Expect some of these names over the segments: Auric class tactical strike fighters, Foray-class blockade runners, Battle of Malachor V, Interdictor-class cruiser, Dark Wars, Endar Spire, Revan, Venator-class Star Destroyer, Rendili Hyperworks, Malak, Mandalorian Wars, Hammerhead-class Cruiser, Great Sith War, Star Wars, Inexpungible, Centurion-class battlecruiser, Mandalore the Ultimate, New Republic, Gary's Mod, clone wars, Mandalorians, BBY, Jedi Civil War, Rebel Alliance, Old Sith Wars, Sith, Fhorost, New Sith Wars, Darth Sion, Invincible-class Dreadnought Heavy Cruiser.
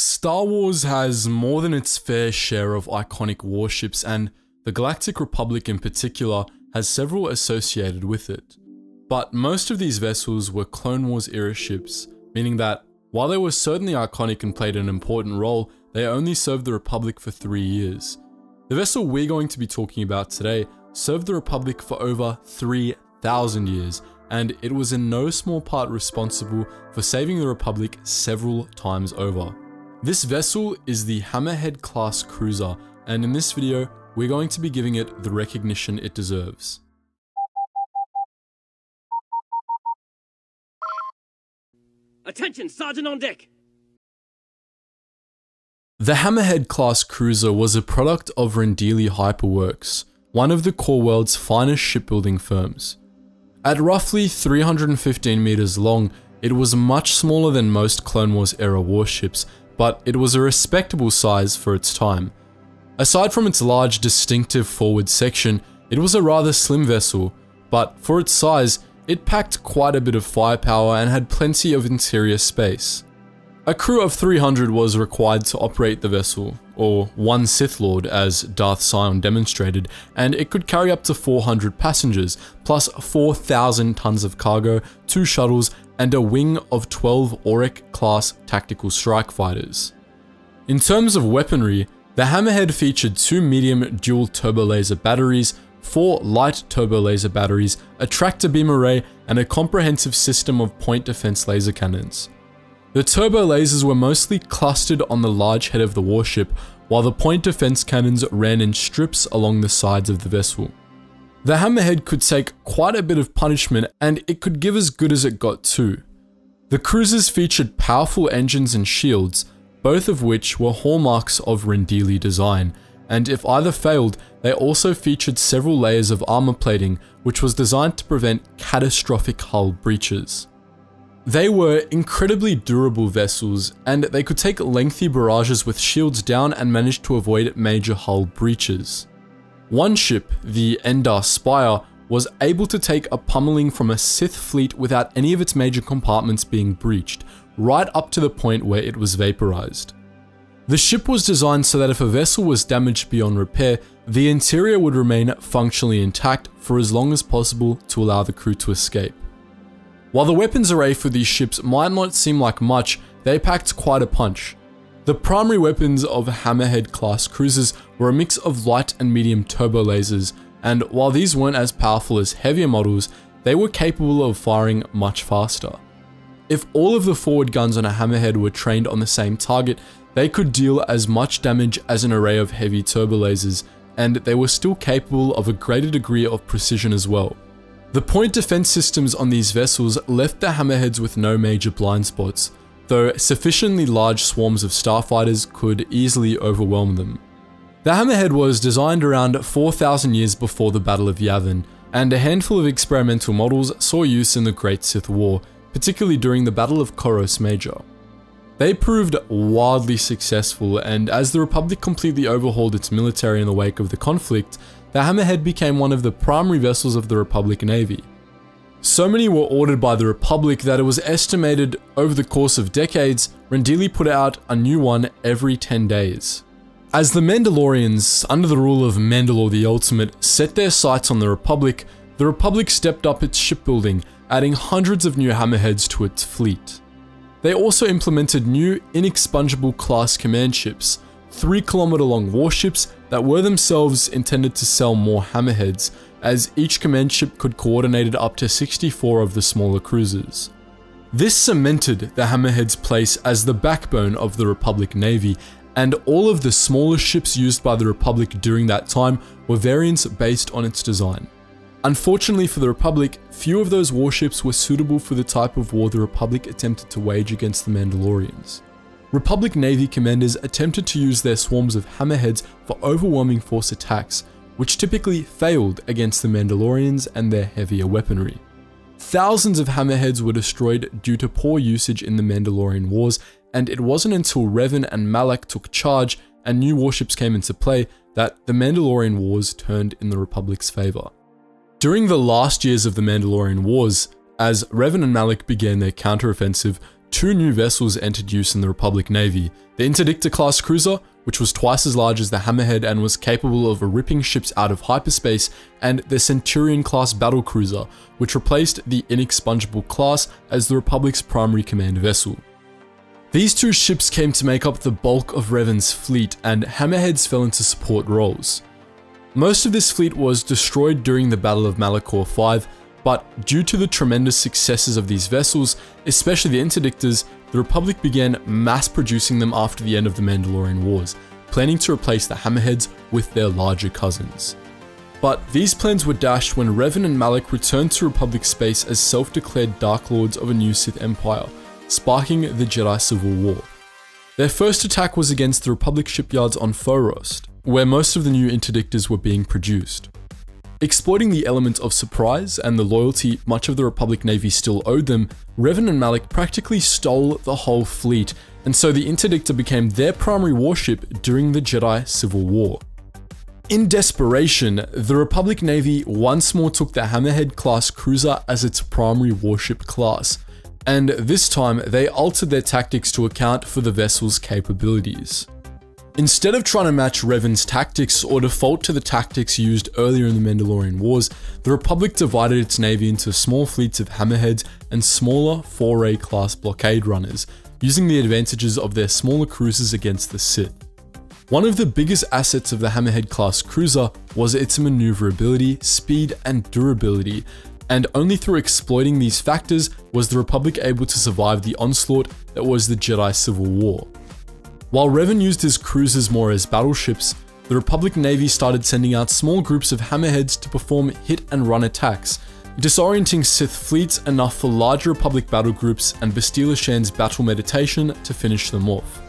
Star Wars has more than its fair share of iconic warships, and the Galactic Republic in particular has several associated with it. But most of these vessels were Clone Wars era ships, meaning that while they were certainly iconic and played an important role, they only served the Republic for 3 years. The vessel we're going to be talking about today served the Republic for over 3,000 years, and it was in no small part responsible for saving the Republic several times over. This vessel is the Hammerhead class cruiser, and in this video, we're going to be giving it the recognition it deserves. Attention, Sergeant on deck! The Hammerhead class cruiser was a product of Rendili Hyperworks, one of the core world's finest shipbuilding firms. At roughly 315 meters long, it was much smaller than most Clone Wars era warships, but it was a respectable size for its time. Aside from its large, distinctive forward section, it was a rather slim vessel, but for its size, it packed quite a bit of firepower and had plenty of interior space. A crew of 300 was required to operate the vessel, or one Sith Lord as Darth Sion demonstrated, and it could carry up to 400 passengers, plus 4,000 tons of cargo, 2 shuttles, and a wing of 12 Auric class tactical strike fighters. In terms of weaponry, the Hammerhead featured 2 medium dual turbolaser batteries, 4 light turbolaser batteries, a tractor beam array, and a comprehensive system of point defense laser cannons. The turbolasers were mostly clustered on the large head of the warship, while the point defense cannons ran in strips along the sides of the vessel. The Hammerhead could take quite a bit of punishment, and it could give as good as it got too. The cruisers featured powerful engines and shields, both of which were hallmarks of Rendili design, and if either failed, they also featured several layers of armor plating, which was designed to prevent catastrophic hull breaches. They were incredibly durable vessels, and they could take lengthy barrages with shields down and managed to avoid major hull breaches. One ship, the Endar Spire, was able to take a pummeling from a Sith fleet without any of its major compartments being breached, right up to the point where it was vaporized. The ship was designed so that if a vessel was damaged beyond repair, the interior would remain functionally intact for as long as possible to allow the crew to escape. While the weapons array for these ships might not seem like much, they packed quite a punch. The primary weapons of Hammerhead class cruisers were a mix of light and medium turbolasers, and while these weren't as powerful as heavier models, they were capable of firing much faster. If all of the forward guns on a Hammerhead were trained on the same target, they could deal as much damage as an array of heavy turbolasers, and they were still capable of a greater degree of precision as well. The point defense systems on these vessels left the Hammerheads with no major blind spots, though sufficiently large swarms of starfighters could easily overwhelm them. The Hammerhead was designed around 4,000 years before the Battle of Yavin, and a handful of experimental models saw use in the Great Sith War, particularly during the Battle of Koros Major. They proved wildly successful, and as the Republic completely overhauled its military in the wake of the conflict, the Hammerhead became one of the primary vessels of the Republic Navy. So many were ordered by the Republic that it was estimated over the course of decades, Rendili put out a new one every 10 days. As the Mandalorians, under the rule of Mandalore the Ultimate, set their sights on the Republic stepped up its shipbuilding, adding hundreds of new Hammerheads to its fleet. They also implemented new Inexpungible-class command ships, 3-kilometer-long warships that were themselves intended to sell more Hammerheads, as each command ship could coordinate up to 64 of the smaller cruisers. This cemented the Hammerhead's place as the backbone of the Republic Navy, and all of the smaller ships used by the Republic during that time were variants based on its design. Unfortunately for the Republic, few of those warships were suitable for the type of war the Republic attempted to wage against the Mandalorians. Republic Navy commanders attempted to use their swarms of Hammerheads for overwhelming force attacks, which typically failed against the Mandalorians and their heavier weaponry. Thousands of Hammerheads were destroyed due to poor usage in the Mandalorian Wars, and it wasn't until Revan and Malak took charge and new warships came into play that the Mandalorian Wars turned in the Republic's favor. During the last years of the Mandalorian Wars, as Revan and Malak began their counteroffensive, Two new vessels entered use in the Republic Navy, the Interdictor-class cruiser, which was twice as large as the Hammerhead and was capable of ripping ships out of hyperspace, and the Centurion-class battlecruiser, which replaced the Inexpungible-class as the Republic's primary command vessel. These two ships came to make up the bulk of Revan's fleet, and Hammerheads fell into support roles. Most of this fleet was destroyed during the Battle of Malachor V, but due to the tremendous successes of these vessels, especially the Interdictors, the Republic began mass producing them after the end of the Mandalorian Wars, planning to replace the Hammerheads with their larger cousins. But these plans were dashed when Revan and Malak returned to Republic space as self-declared Dark Lords of a new Sith Empire, sparking the Jedi Civil War. Their first attack was against the Republic shipyards on Fhorost, where most of the new Interdictors were being produced. Exploiting the element of surprise and the loyalty much of the Republic Navy still owed them, Revan and Malak practically stole the whole fleet, and so the Interdictor became their primary warship during the Jedi Civil War. In desperation, the Republic Navy once more took the Hammerhead-class cruiser as its primary warship class, and this time they altered their tactics to account for the vessel's capabilities. Instead of trying to match Revan's tactics or default to the tactics used earlier in the Mandalorian Wars, the Republic divided its navy into small fleets of Hammerheads and smaller Foray-class blockade runners, using the advantages of their smaller cruisers against the Sith. One of the biggest assets of the Hammerhead-class cruiser was its maneuverability, speed, and durability, and only through exploiting these factors was the Republic able to survive the onslaught that was the Jedi Civil War. While Revan used his cruisers more as battleships, the Republic Navy started sending out small groups of Hammerheads to perform hit-and-run attacks, disorienting Sith fleets enough for larger Republic battle groups and Bastila Shan's battle meditation to finish them off.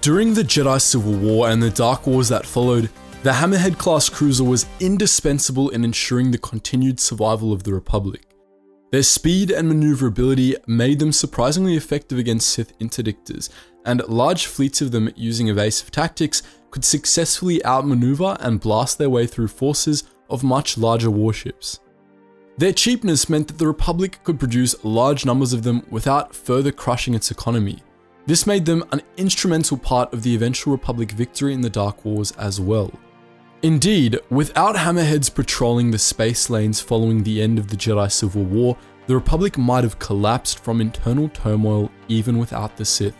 During the Jedi Civil War and the Dark Wars that followed, the Hammerhead-class cruiser was indispensable in ensuring the continued survival of the Republic. Their speed and maneuverability made them surprisingly effective against Sith Interdictors, and large fleets of them using evasive tactics could successfully outmaneuver and blast their way through forces of much larger warships. Their cheapness meant that the Republic could produce large numbers of them without further crushing its economy. This made them an instrumental part of the eventual Republic victory in the Dark Wars as well. Indeed, without Hammerheads patrolling the space lanes following the end of the Jedi Civil War, the Republic might have collapsed from internal turmoil even without the Sith.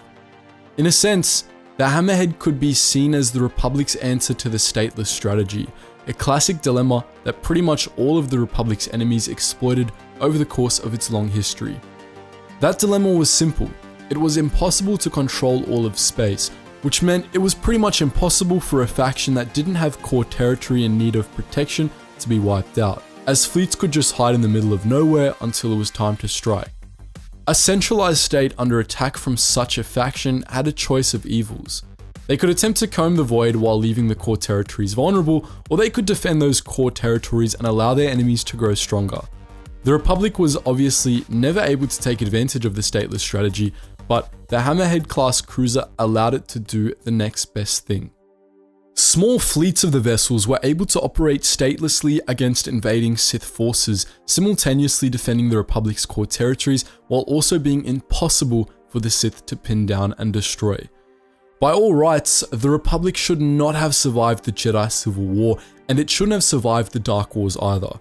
In a sense, the Hammerhead could be seen as the Republic's answer to the stateless strategy, a classic dilemma that pretty much all of the Republic's enemies exploited over the course of its long history. That dilemma was simple. It was impossible to control all of space, which meant it was pretty much impossible for a faction that didn't have core territory in need of protection to be wiped out, as fleets could just hide in the middle of nowhere until it was time to strike. A centralized state under attack from such a faction had a choice of evils. They could attempt to comb the void while leaving the core territories vulnerable, or they could defend those core territories and allow their enemies to grow stronger. The Republic was obviously never able to take advantage of the stateless strategy, but the Hammerhead-class cruiser allowed it to do the next best thing. Small fleets of the vessels were able to operate statelessly against invading Sith forces, simultaneously defending the Republic's core territories while also being impossible for the Sith to pin down and destroy. By all rights, the Republic should not have survived the Jedi Civil War, and it shouldn't have survived the Dark Wars either.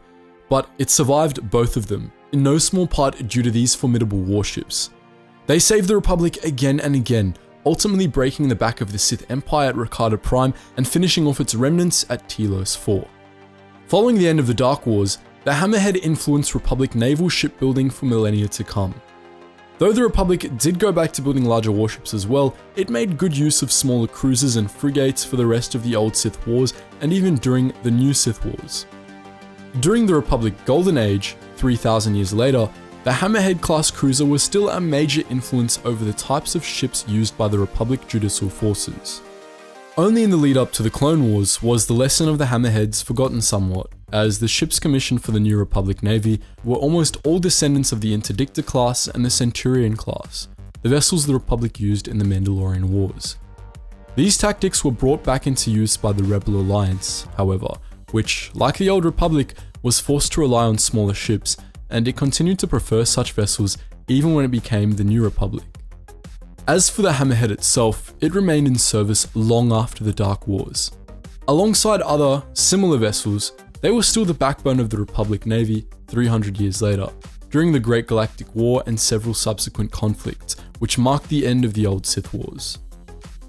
But it survived both of them, in no small part due to these formidable warships. They saved the Republic again and again, ultimately breaking the back of the Sith Empire at Rakata Prime and finishing off its remnants at Telos IV. Following the end of the Dark Wars, the Hammerhead influenced Republic naval shipbuilding for millennia to come. Though the Republic did go back to building larger warships as well, it made good use of smaller cruisers and frigates for the rest of the Old Sith Wars and even during the New Sith Wars. During the Republic Golden Age, 3,000 years later, the Hammerhead-class cruiser was still a major influence over the types of ships used by the Republic judicial forces. Only in the lead-up to the Clone Wars was the lesson of the Hammerheads forgotten somewhat, as the ships commissioned for the New Republic Navy were almost all descendants of the Interdictor class and the Centurion class, the vessels the Republic used in the Mandalorian Wars. These tactics were brought back into use by the Rebel Alliance, however, which, like the Old Republic, was forced to rely on smaller ships, and it continued to prefer such vessels even when it became the New Republic. As for the Hammerhead itself, it remained in service long after the Dark Wars. Alongside other, similar vessels, they were still the backbone of the Republic Navy 300 years later, during the Great Galactic War and several subsequent conflicts, which marked the end of the Old Sith Wars.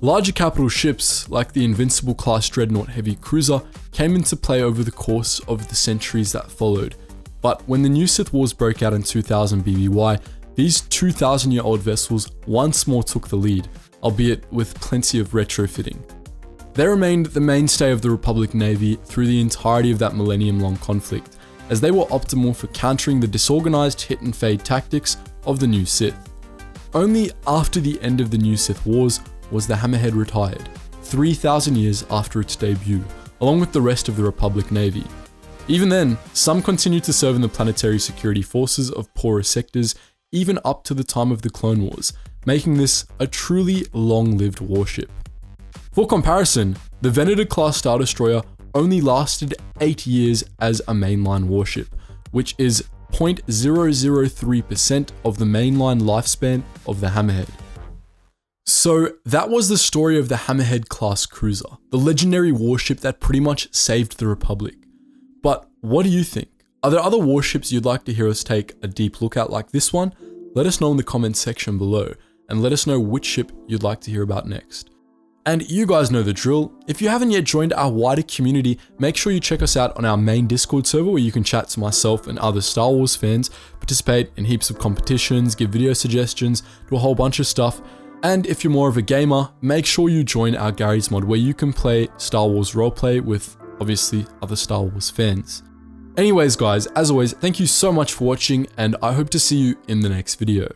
Larger capital ships, like the Invincible-class Dreadnought Heavy Cruiser, came into play over the course of the centuries that followed, but when the New Sith Wars broke out in 2000 BBY, these 2,000-year-old vessels once more took the lead, albeit with plenty of retrofitting. They remained the mainstay of the Republic Navy through the entirety of that millennium-long conflict, as they were optimal for countering the disorganized hit-and-fade tactics of the New Sith. Only after the end of the New Sith Wars was the Hammerhead retired, 3,000 years after its debut, along with the rest of the Republic Navy. Even then, some continued to serve in the planetary security forces of poorer sectors even up to the time of the Clone Wars, making this a truly long-lived warship. For comparison, the Venator-class Star Destroyer only lasted 8 years as a mainline warship, which is 0.003% of the mainline lifespan of the Hammerhead. So that was the story of the Hammerhead-class cruiser, the legendary warship that pretty much saved the Republic. But what do you think? Are there other warships you'd like to hear us take a deep look at like this one? Let us know in the comments section below, and let us know which ship you'd like to hear about next. And you guys know the drill. If you haven't yet joined our wider community, make sure you check us out on our main Discord server where you can chat to myself and other Star Wars fans, participate in heaps of competitions, give video suggestions, do a whole bunch of stuff. And if you're more of a gamer, make sure you join our Gary's Mod where you can play Star Wars roleplay with obviously other Star Wars fans. Anyways guys, as always, thank you so much for watching and I hope to see you in the next video.